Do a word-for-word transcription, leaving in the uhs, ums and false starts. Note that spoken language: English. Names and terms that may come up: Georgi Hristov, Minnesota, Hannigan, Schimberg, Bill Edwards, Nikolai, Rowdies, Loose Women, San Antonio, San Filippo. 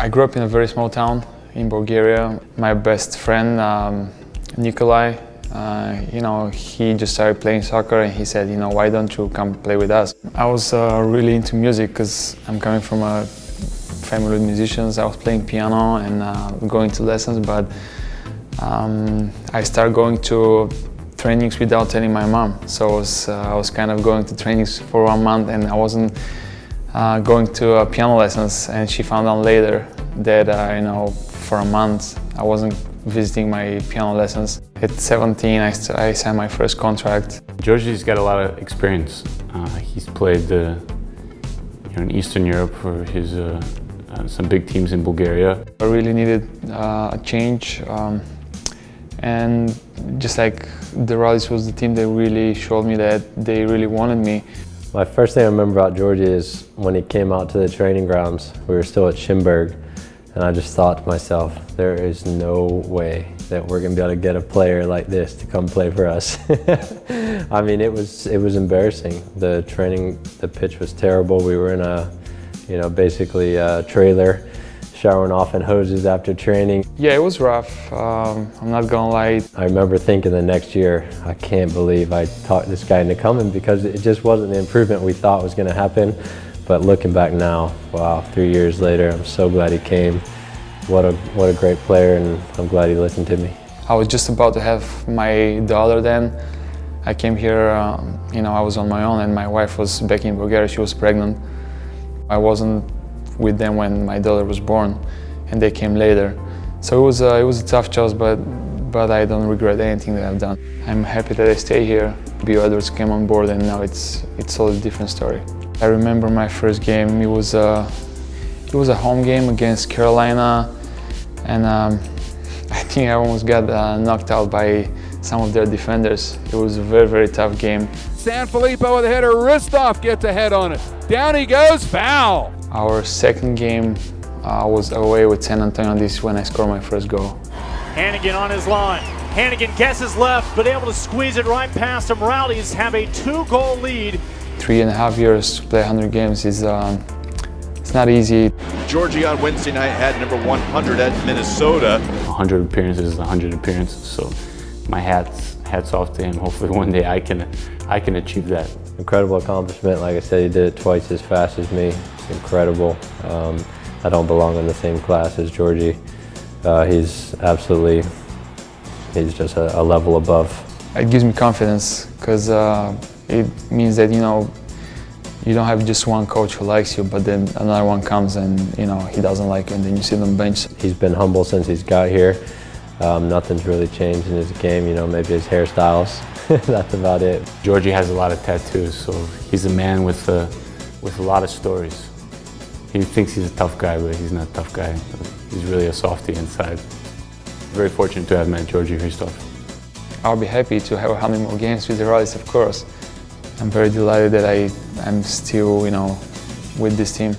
I grew up in a very small town in Bulgaria. My best friend, um, Nikolai, uh, you know, he just started playing soccer and he said, you know, why don't you come play with us? I was uh, really into music because I'm coming from a family of musicians. I was playing piano and uh, going to lessons, but um, I started going to trainings without telling my mom. So I was, uh, I was kind of going to trainings for one month and I wasn't uh, going to uh, piano lessons, and she found out later that, uh, you know, for a month I wasn't visiting my piano lessons. At seventeen I, I signed my first contract. Georgi's got a lot of experience. Uh, he's played uh, you know, in Eastern Europe for his, uh, uh, some big teams in Bulgaria. I really needed uh, a change. Um, and just like the Rowdies was the team that really showed me that they really wanted me. My first thing I remember about Georgi is when he came out to the training grounds, we were still at Schimberg, and I just thought to myself, there is no way that we're going to be able to get a player like this to come play for us. I mean, it was, it was embarrassing. The training, the pitch was terrible. We were in a, you know, basically a trailer, showering off in hoses after training. Yeah, it was rough, um, I'm not gonna lie. I remember thinking the next year, I can't believe I talked this guy into coming, because it just wasn't the improvement we thought was gonna happen. But looking back now, wow, three years later, I'm so glad he came. What a, what a great player, and I'm glad he listened to me. I was just about to have my daughter then. I came here, um, you know, I was on my own, and my wife was back in Bulgaria, she was pregnant. I wasn't with them when my daughter was born, and they came later. So it was a, it was a tough choice, but, but I don't regret anything that I've done. I'm happy that I stay here. Bill Edwards came on board, and now it's, it's all a different story. I remember my first game, it was a, it was a home game against Carolina, and um, I think I almost got uh, knocked out by some of their defenders. It was a very, very tough game. San Filippo with a header, Hristov gets a head on it. Down he goes, foul! Our second game uh, was away with San Antonio. This is when I scored my first goal. Hannigan on his line. Hannigan guesses left, but able to squeeze it right past him. Rowdies have a two-goal lead. Three and a half years to play one hundred games is um, it's not easy. Georgi on Wednesday night had number one hundred at Minnesota. one hundred appearances is one hundred appearances, so my hat's hats off to him. Hopefully one day I can, I can achieve that. Incredible accomplishment. Like I said, he did it twice as fast as me. It's incredible. Um, I don't belong in the same class as Georgi. Uh, he's absolutely, he's just a, a level above. It gives me confidence because uh, it means that, you know, you don't have just one coach who likes you, but then another one comes and, you know, he doesn't like you, and then you sit on the bench. He's been humble since he's got here. Um, nothing's really changed in his game, you know, maybe his hairstyles. That's about it. Georgi has a lot of tattoos, so he's a man with a, with a lot of stories. He thinks he's a tough guy, but he's not a tough guy. He's really a softie inside. Very fortunate to have met Georgi Hristov. I'll be happy to have one hundred more games with the Rowdies, of course. I'm very delighted that I, I'm still, you know, with this team.